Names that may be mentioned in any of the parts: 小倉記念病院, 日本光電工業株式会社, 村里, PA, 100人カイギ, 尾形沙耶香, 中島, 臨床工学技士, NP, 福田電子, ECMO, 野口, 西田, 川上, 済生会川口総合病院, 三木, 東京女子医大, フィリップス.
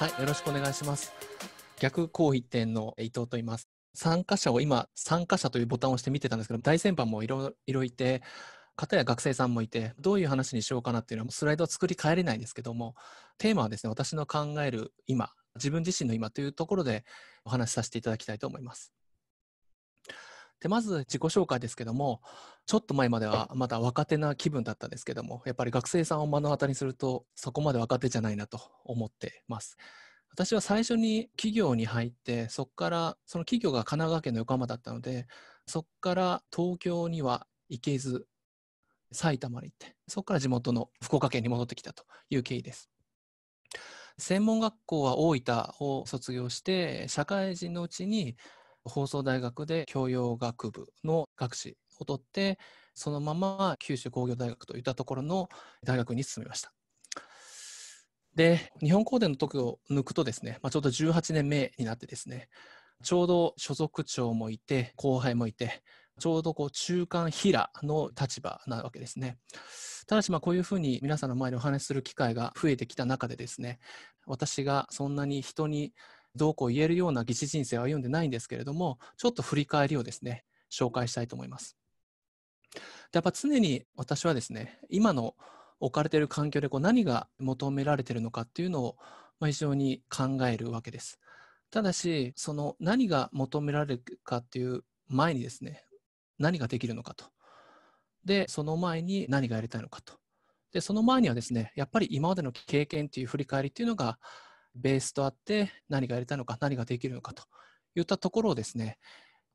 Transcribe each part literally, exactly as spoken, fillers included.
はい、よろしくお願いします。逆行為店の伊藤と言います。参加者を今、参加者というボタンを押して見てたんですけど、大先輩もいろいろいて、方や学生さんもいて、どういう話にしようかなっていうのはスライドを作り変えれないんですけども、テーマはですね、私の考える今、自分自身の今というところでお話しさせていただきたいと思います。でまず自己紹介ですけども、ちょっと前まではまだ若手な気分だったんですけども、やっぱり学生さんを目の当たりにするとそこまで若手じゃないなと思ってます。私は最初に企業に入って、そこからその企業が神奈川県の横浜だったので、そこから東京には行けず埼玉に行って、そこから地元の福岡県に戻ってきたという経緯です。専門学校は大分を卒業して、社会人のうちに放送大学で教養学部の学士を取って、そのまま九州工業大学といったところの大学に進みました。で、日本高電の時を抜くとですね、まあ、ちょうどじゅうはちねんめになってですね、ちょうど所属長もいて後輩もいて、ちょうどこう中間平の立場なわけですね。ただしまあこういうふうに皆さんの前でお話しする機会が増えてきた中でですね、私がそんなに人にどうこう言えるような技師人生を歩んでないんですけれども、ちょっと振り返りをですね、紹介したいと思います。で、やっぱ常に私はですね、今の置かれている環境でこう何が求められているのかっていうのを非常に考えるわけです。ただし、その何が求められるかっていう前にですね、何ができるのかと。で、その前に何がやりたいのかと。で、その前にはですね、やっぱり今までの経験っていう振り返りっていうのがベースとあって、何がやりたいのか何ができるのかといったところをですね、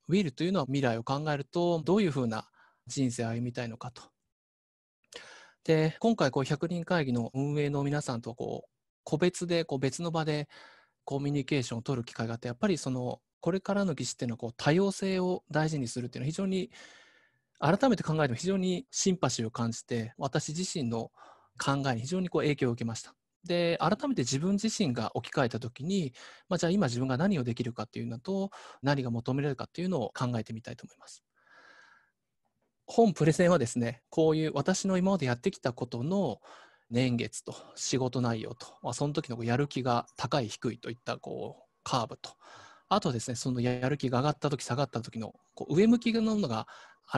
ウィルというのは未来を考えるとどういうふうな人生を歩みたいのかと。で、今回こうひゃくにん会議の運営の皆さんとこう個別でこう別の場でコミュニケーションを取る機会があって、やっぱりそのこれからの技師っていうのはこう多様性を大事にするっていうのは、非常に改めて考えても非常にシンパシーを感じて、私自身の考えに非常にこう影響を受けました。で、改めて自分自身が置き換えた時に、まあ、じゃあ今自分が何をできるかっていうのと、何が求められるかっていうのを考えてみたいと思います。本プレゼンはですね、こういう私の今までやってきたことの年月と仕事内容と、まあ、その時のやる気が高い低いといったこうカーブと、あとですね、そのやる気が上がった時下がった時のこう上向きのものが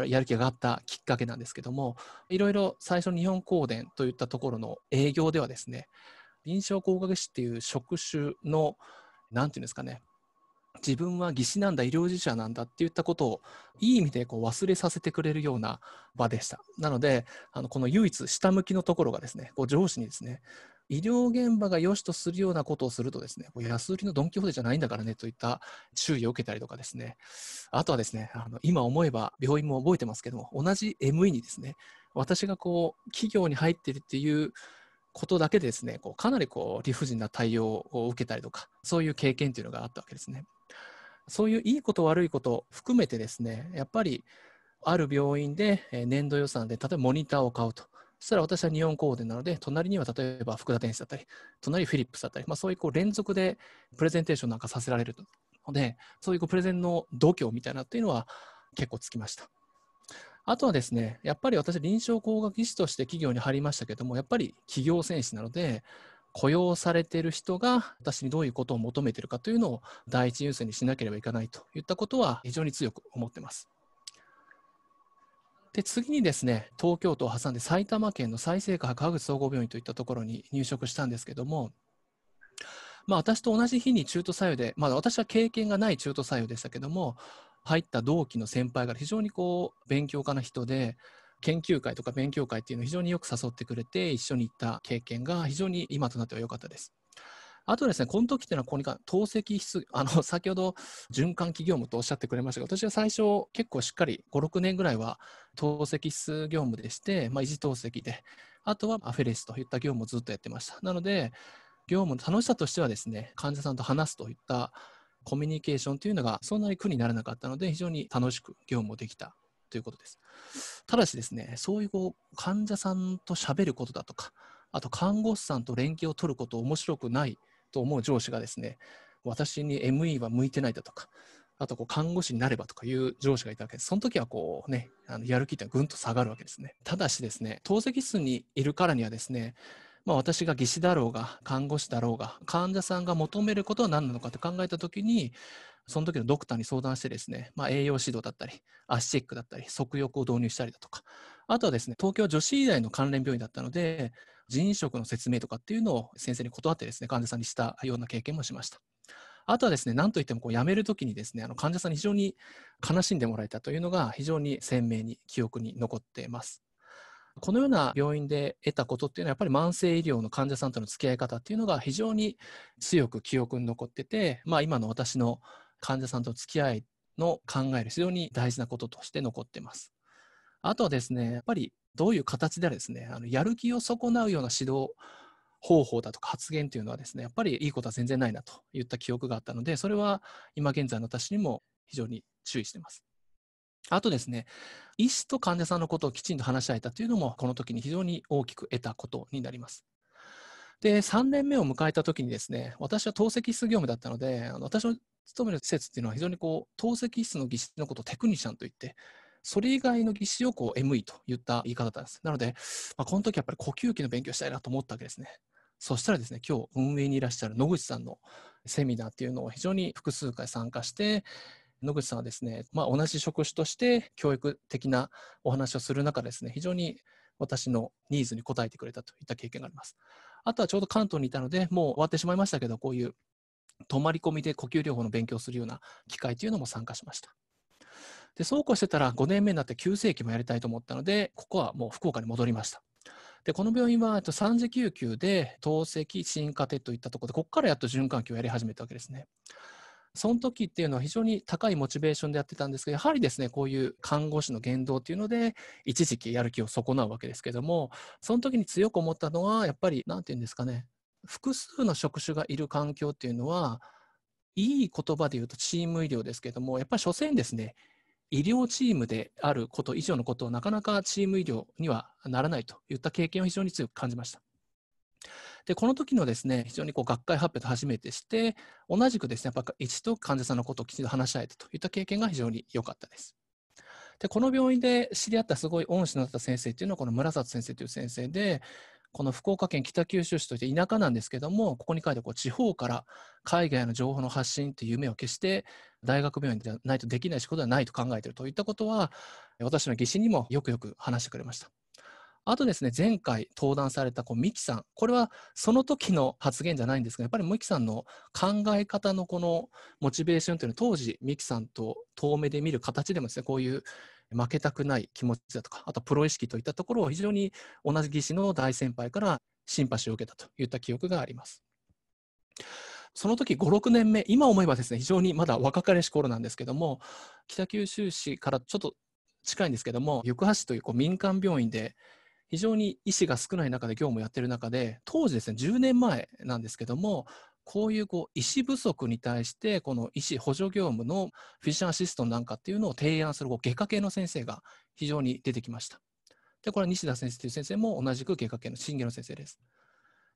やる気が上がったきっかけなんですけども、いろいろ最初日本高電といったところの営業ではですね、臨床工学技士っていう職種の何て言うんですかね、自分は技師なんだ医療従事者なんだっていったことをいい意味でこう忘れさせてくれるような場でした。なので、あのこの唯一下向きのところがですね、こう上司にですね、医療現場が良しとするようなことをするとですね、安売りのドン・キホーテじゃないんだからねといった注意を受けたりとかですね、あとはですね、あの今思えば病院も覚えてますけども、同じ エムイー にですね、私がこう企業に入っているっていうことだけでですね、こうかなりこう理不尽な対応を受けたりとか、そういう経験というのがあったわけですね。そういういいこと悪いこと含めてですね、やっぱりある病院で年度予算で例えばモニターを買うと。そしたら私は日本高電なので、隣には例えば福田電子だったり、隣フィリップスだったり、まあ、そういうこう連続でプレゼンテーションなんかさせられるので、そういうこうプレゼンの度胸みたいなっていうのは結構つきました。あとはですね、やっぱり私臨床工学技師として企業に入りましたけども、やっぱり企業戦士なので、雇用されている人が私にどういうことを求めているかというのを第一優先にしなければいけないといったことは非常に強く思ってます。で、次にですね、東京都を挟んで埼玉県の済生会川口総合病院といったところに入職したんですけども、まあ、私と同じ日に中途採用で、まあ、私は経験がない中途採用でしたけども、入った同期の先輩が非常にこう勉強家な人で、研究会とか勉強会っていうのを非常によく誘ってくれて、一緒に行った経験が非常に今となっては良かったです。あとですね、この時っていうのは、ここに透析室、あの、先ほど循環器業務とおっしゃってくれましたが、私は最初結構しっかりご、ろくねんぐらいは透析室業務でして、まあ、維持透析で、あとはアフェレスといった業務をずっとやってました。なので、業務の楽しさとしてはですね、患者さんと話すといったコミュニケーションというのがそんなに苦にならなかったので、非常に楽しく業務をできたということです。ただしですね、そういうこう患者さんと喋ることだとか、あと看護師さんと連携を取ること面白くないと思う上司がですね、私に エムイー は向いてないだとか、あとこう看護師になればとかいう上司がいたわけです。その時はこうね、あのやる気ってぐんと下がるわけですね。ただしですね、透析室にいるからにはですね、まあ、私が技師だろうが看護師だろうが患者さんが求めることは何なのかって考えた時に、その時のドクターに相談してですね、まあ、栄養指導だったりアシチェックだったり足浴を導入したりだとか、あとはですね、東京女子医大の関連病院だったので腎移植の説明とかっていうのを先生に断ってですね、患者さんにしたような経験もしました。あとはですね、なんといってもこう辞めるときにですね、あの患者さんに非常に悲しんでもらえたというのが非常に鮮明に記憶に残っています。このような病院で得たことっていうのは、やっぱり慢性医療の患者さんとの付き合い方っていうのが非常に強く記憶に残ってて、まあ、今の私の患者さんとの付き合いの考える非常に大事なこととして残っています。あとはですね、やっぱりどういう形であれですね、あのやる気を損なうような指導方法だとか発言というのはですね、やっぱりいいことは全然ないなといった記憶があったので、それは今現在の私にも非常に注意しています。あとですね、医師と患者さんのことをきちんと話し合えたというのも、この時に非常に大きく得たことになります。で、さんねんめを迎えた時にですね、私は透析室業務だったので、あの私の勤める施設っていうのは非常にこう透析室の技師のことをテクニシャンといって、それ以外の技師をこう エムイー といった言い方だったんです。なので、まあ、この時やっぱり呼吸器の勉強したいなと思ったわけですね。そしたらですね、今日運営にいらっしゃる野口さんのセミナーっていうのを非常に複数回参加して、野口さんはですね、まあ、同じ職種として教育的なお話をする中でですね、非常に私のニーズに応えてくれたといった経験があります。あとはちょうど関東にいたので、もう終わってしまいましたけど、こういう泊まり込みで呼吸療法の勉強をするような機会というのも参加しました。で、そうこうしてたらごねんめになって急性期もやりたいと思ったので、ここはもう福岡に戻りました。で、この病院はさん次救急で透析、鎮火手といったところで、ここからやっと循環器をやり始めたわけですね。その時っていうのは非常に高いモチベーションでやってたんですけど、やはりですね、こういう看護師の言動っていうので、一時期やる気を損なうわけですけども、その時に強く思ったのは、やっぱりなんていうんですかね、複数の職種がいる環境っていうのは、いい言葉で言うとチーム医療ですけども、やっぱり所詮ですね、医療チームであること以上のことをなかなかチーム医療にはならないといった経験を非常に強く感じました。で、この時のですね、非常にこう学会発表と初めてして、同じくですね、やっぱり一度患者さんのことをきちんと話し合えたといった経験が非常に良かったです。で、この病院で知り合ったすごい恩師のあった先生というのは、この村里先生という先生で、この福岡県北九州市といって田舎なんですけども、ここに書いてこう地方から海外の情報の発信という夢を決して大学病院でないとできない仕事ではないと考えているといったことは、私の技師にもよくよく話してくれました。あとですね、前回登壇されたこう三木さん、これはその時の発言じゃないんですが、やっぱり三木さんの考え方のこのモチベーションというのは、当時三木さんと遠目で見る形でもですね、こういう負けたくない気持ちだとか、あとプロ意識といったところを非常に同じ技師の大先輩からシンパシーを受けたといった記憶があります。その時ご、ろくねんめ、今思えばですね、非常にまだ若かりし頃なんですけども、北九州市からちょっと近いんですけども、行橋というこう民間病院で非常に医師が少ない中で業務をやっている中で、当時ですね、じゅうねんまえなんですけども、こういうこう医師不足に対して、この医師補助業務のフィジシャンアシストなんかっていうのを提案する外科系の先生が非常に出てきました。で、これは西田先生という先生も同じく外科系の心外の先生です。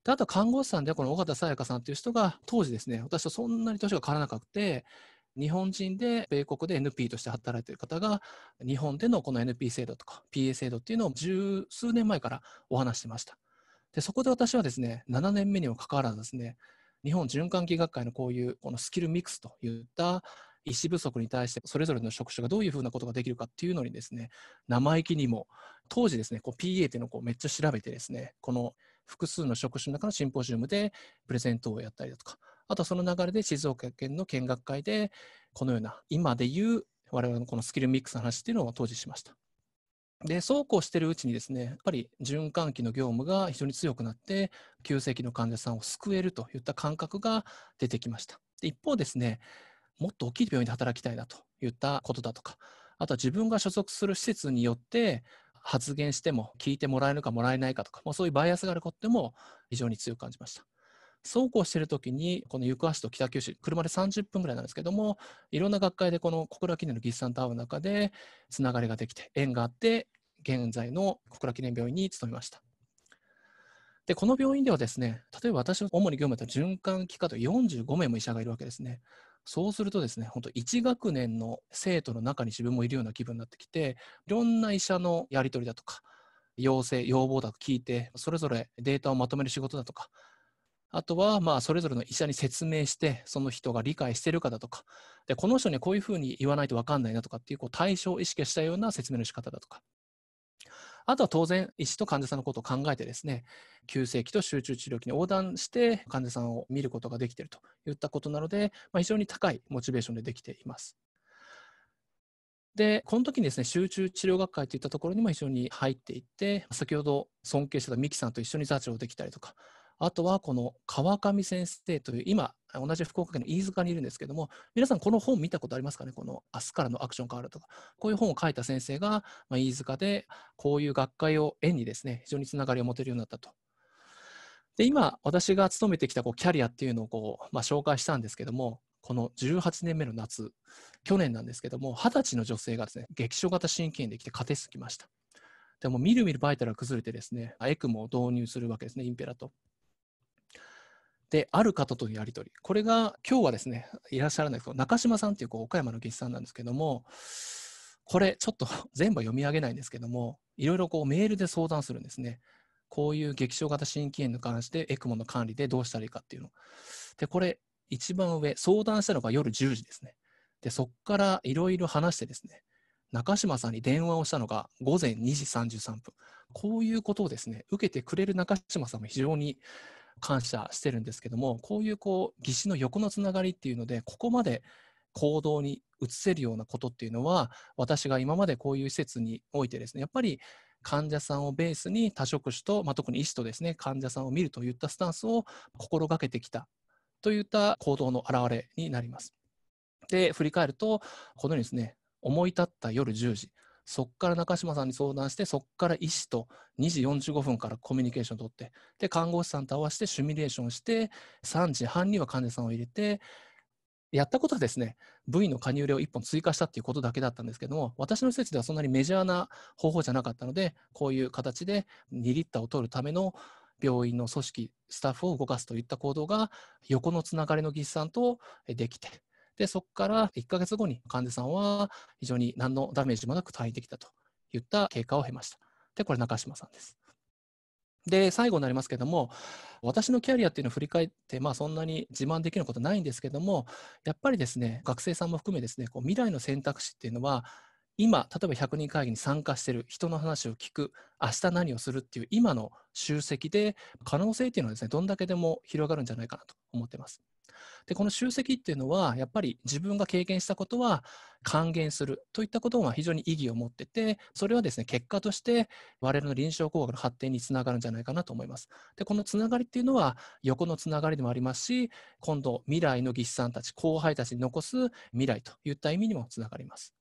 で、あと看護師さんではこの尾形沙耶香さんという人が、当時ですね、私とそんなに年が変わらなくて、日本人で米国で エヌピー として働いている方が、日本でのこの エヌピー 制度とか ピーエー 制度っていうのを十数年前からお話してました。で、そこで私はですね、ななねんめにもかかわらずですね、日本循環器学会のこういうこのスキルミックスといった医師不足に対して、それぞれの職種がどういうふうなことができるかっていうのにですね、生意気にも当時ですね、こう ピーエー っていうのをこうめっちゃ調べてですね、この複数の職種の中のシンポジウムでプレゼントをやったりだとか、あとその流れで静岡県の見学会でこのような今でいう我々のこのスキルミックスの話っていうのを当時しました。で、そうこうしてるうちにですね、やっぱり循環器の業務が非常に強くなって、急性期の患者さんを救えるといった感覚が出てきました。で、一方ですね、もっと大きい病院で働きたいなといったことだとか、あとは自分が所属する施設によって発言しても聞いてもらえるかもらえないかとか、まあ、そういうバイアスがあることも非常に強く感じました。そうこうしてるときに、この行橋と北九州、車でさんじゅっぷんぐらいなんですけども、いろんな学会でこの小倉記念の技師さんと会う中で、つながりができて、縁があって、現在の小倉記念病院に勤めました。で、この病院ではですね、例えば私の主に業務だった循環器科とよんじゅうごめいも医者がいるわけですね。そうするとですね、本当いち学年の生徒の中に自分もいるような気分になってきて、いろんな医者のやり取りだとか、要請、要望だと聞いて、それぞれデータをまとめる仕事だとか、あとはまあそれぞれの医者に説明して、その人が理解してるかだとか、でこの人にこういうふうに言わないと分かんないなとかっていう、こう対象を意識したような説明の仕方だとか。あとは当然、医師と患者さんのことを考えてですね、急性期と集中治療期に横断して患者さんを見ることができているといったことなので、まあ、非常に高いモチベーションでできています。で、この時にですね、集中治療学会といったところにも非常に入っていって、先ほど尊敬してた三木さんと一緒に座長できたりとか、あとはこの川上先生という、今、同じ福岡県の飯塚にいるんですけども、皆さん、この本見たことありますかね、この明日からのアクション変わるとか、こういう本を書いた先生が、まあ、飯塚で、こういう学会を縁にですね、非常につながりを持てるようになったと。で、今、私が勤めてきたこうキャリアっていうのをこう、まあ、紹介したんですけども、このじゅうはちねんめの夏、去年なんですけども、はたちの女性がですね、劇症型心筋炎で来て、カテスきました。でも、みるみるバイタルが崩れてですね、エクモを導入するわけですね、インペラと。で、ある方とのやり取り、これが今日はですね、いらっしゃらないですけど、中島さんという、こう岡山の技師さんなんですけども、これ、ちょっと全部読み上げないんですけども、いろいろこうメールで相談するんですね、こういう劇症型心筋炎に関して、エクモの管理でどうしたらいいかっていうの。で、これ、一番上、相談したのが夜じゅうじですね。で、そこからいろいろ話してですね、中島さんに電話をしたのがごぜんにじさんじゅうさんぷん、こういうことをですね、受けてくれる中島さんも非常に感謝してるんですけども、こういうこう技師の横のつながりっていうので、ここまで行動に移せるようなことっていうのは、私が今までこういう施設においてですね、やっぱり患者さんをベースに多職種と、まあ、特に医師とですね、患者さんを見るといったスタンスを心がけてきたといった行動の表れになります。で、振り返るとこのようにですね、思い立った夜じゅうじ、そこから中島さんに相談して、そこから医師とにじよんじゅうごふんからコミュニケーションを取って、で、看護師さんと合わせてシミュレーションして、さんじはんには患者さんを入れて、やったことはですね、ブイの加入例をいっぽん追加したっていうことだけだったんですけども、私の施設ではそんなにメジャーな方法じゃなかったので、こういう形でにリッターを取るための病院の組織、スタッフを動かすといった行動が、横のつながりの技師さんとできて、で、そこからいっかげつごに患者さんは非常に何のダメージもなく退院できたといった経過を経ました。で、これ中島さんです。で、最後になりますけども、私のキャリアっていうのを振り返って、まあそんなに自慢できることないんですけども、やっぱりですね、学生さんも含めですね、こう未来の選択肢っていうのは、今、例えばひゃくにん会議に参加してる、人の話を聞く、明日何をするっていう今の集積で、可能性っていうのはですね、どんだけでも広がるんじゃないかなと思ってます。で、この集積っていうのは、やっぱり自分が経験したことは還元するといったことは非常に意義を持ってて、それはですね、結果として我々の臨床工学の発展につながるんじゃないかなと思います。で、このつながりっていうのは横のつながりでもありますし、今度未来の技師さんたち、後輩たちに残す未来といった意味にもつながります。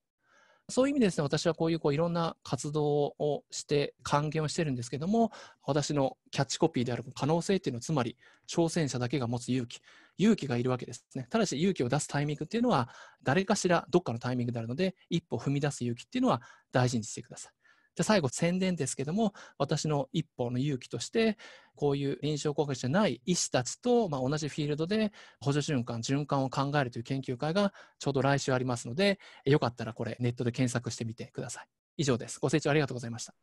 そういう意味でですね、私はこういうこういろんな活動をして、還元をしてるんですけども、私のキャッチコピーである可能性っていうのは、つまり挑戦者だけが持つ勇気、勇気がいるわけですね。ただし勇気を出すタイミングっていうのは、誰かしらどっかのタイミングであるので、一歩踏み出す勇気っていうのは大事にしてください。じゃあ最後、宣伝ですけども、私の一歩の勇気として、こういう臨床工学じゃない医師たちと、まあ、同じフィールドで補助循環、循環を考えるという研究会がちょうど来週ありますので、よかったらこれネットで検索してみてください。以上です。ご清聴ありがとうございました。